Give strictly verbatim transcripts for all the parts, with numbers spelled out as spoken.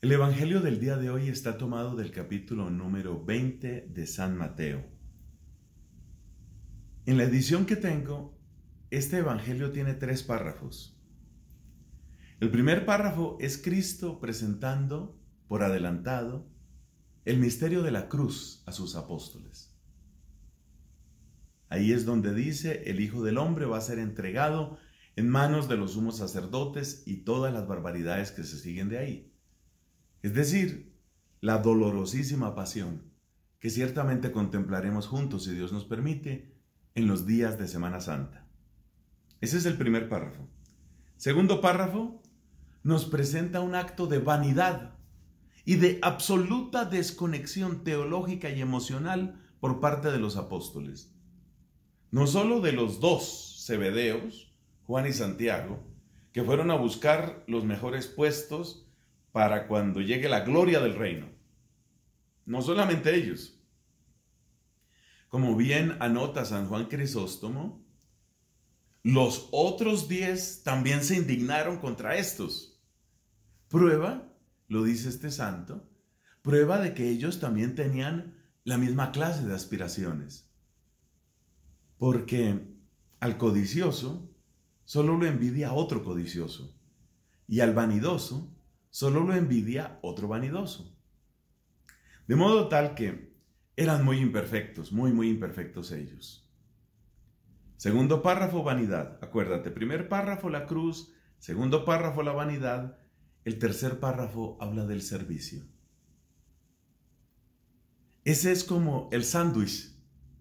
El Evangelio del día de hoy está tomado del capítulo número veinte de San Mateo. En la edición que tengo, este Evangelio tiene tres párrafos. El primer párrafo es Cristo presentando por adelantado el misterio de la cruz a sus apóstoles. Ahí es donde dice: el Hijo del Hombre va a ser entregado en manos de los sumos sacerdotes y todas las barbaridades que se siguen de ahí. Es decir, la dolorosísima pasión que ciertamente contemplaremos juntos, si Dios nos permite, en los días de Semana Santa. Ese es el primer párrafo. Segundo párrafo, nos presenta un acto de vanidad y de absoluta desconexión teológica y emocional por parte de los apóstoles. No solo de los dos Zebedeos, Juan y Santiago, que fueron a buscar los mejores puestos para cuando llegue la gloria del reino. No solamente ellos. Como bien anota San Juan Crisóstomo, los otros diez también se indignaron contra estos. Prueba, lo dice este santo, prueba de que ellos también tenían la misma clase de aspiraciones. Porque al codicioso solo lo envidia otro codicioso, y al vanidoso solo lo envidia otro vanidoso. De modo tal que eran muy imperfectos, muy, muy imperfectos ellos. Segundo párrafo, vanidad. Acuérdate, primer párrafo, la cruz; segundo párrafo, la vanidad; el tercer párrafo habla del servicio. Ese es como el sándwich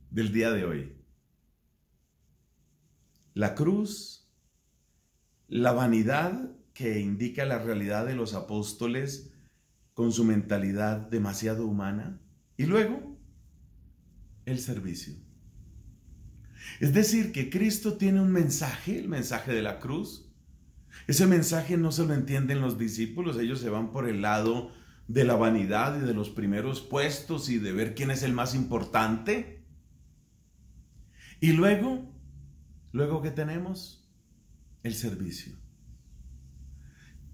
del día de hoy. La cruz, la vanidad que indica la realidad de los apóstoles con su mentalidad demasiado humana, y luego el servicio. Es decir, que Cristo tiene un mensaje, el mensaje de la cruz. Ese mensaje no se lo entienden los discípulos, ellos se van por el lado de la vanidad y de los primeros puestos y de ver quién es el más importante. Y luego... Luego que tenemos el servicio.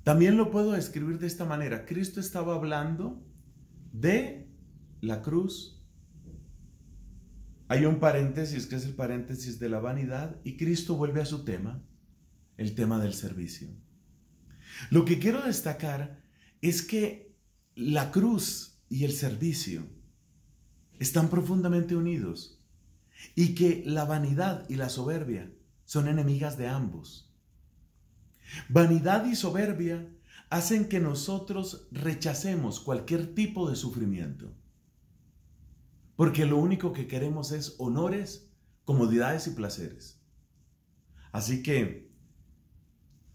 También lo puedo describir de esta manera. Cristo estaba hablando de la cruz. Hay un paréntesis que es el paréntesis de la vanidad y Cristo vuelve a su tema, el tema del servicio. Lo que quiero destacar es que la cruz y el servicio están profundamente unidos. Y que la vanidad y la soberbia son enemigas de ambos. Vanidad y soberbia hacen que nosotros rechacemos cualquier tipo de sufrimiento, porque lo único que queremos es honores, comodidades y placeres. Así que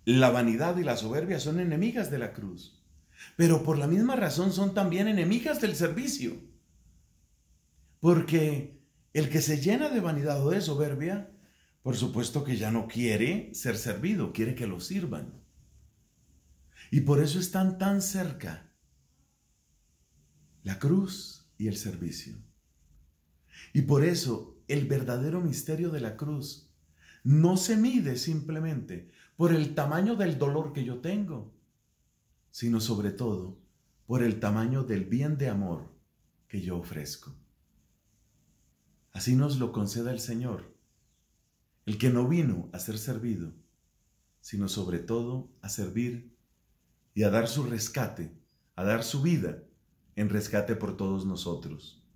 la vanidad y la soberbia son enemigas de la cruz, pero por la misma razón son también enemigas del servicio, porque el que se llena de vanidad o de soberbia, por supuesto que ya no quiere ser servido, quiere que lo sirvan. Y por eso están tan cerca la cruz y el servicio. Y por eso el verdadero misterio de la cruz no se mide simplemente por el tamaño del dolor que yo tengo, sino sobre todo por el tamaño del bien de amor que yo ofrezco. Así nos lo conceda el Señor, el que no vino a ser servido, sino sobre todo a servir y a dar su rescate, a dar su vida en rescate por todos nosotros.